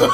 No.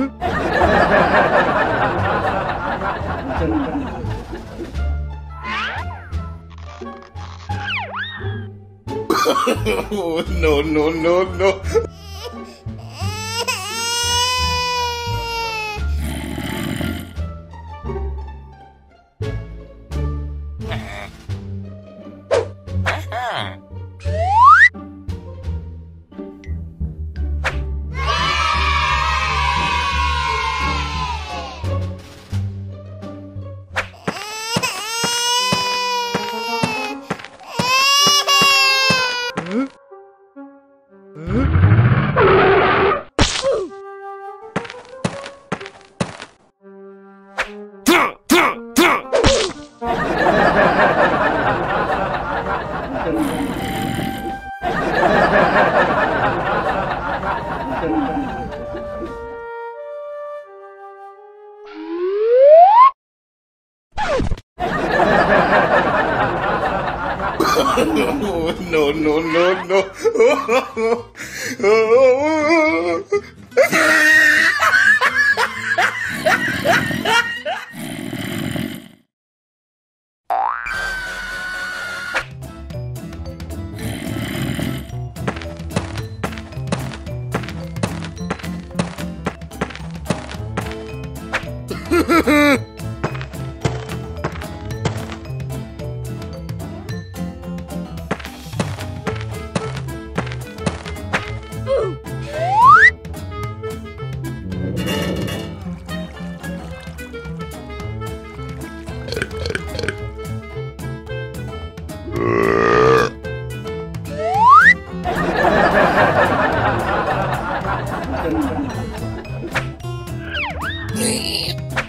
Oh, no. Oh,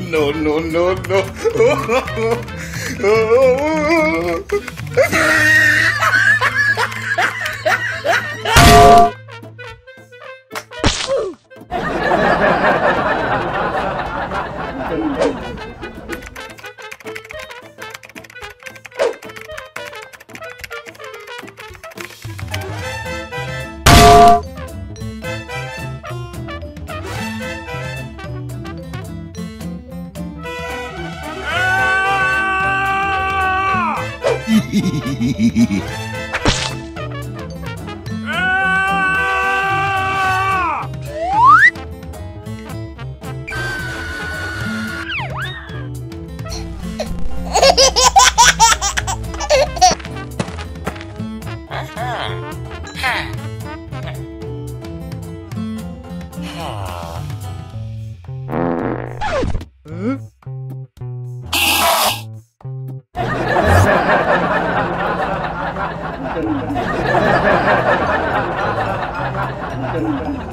no. Oh.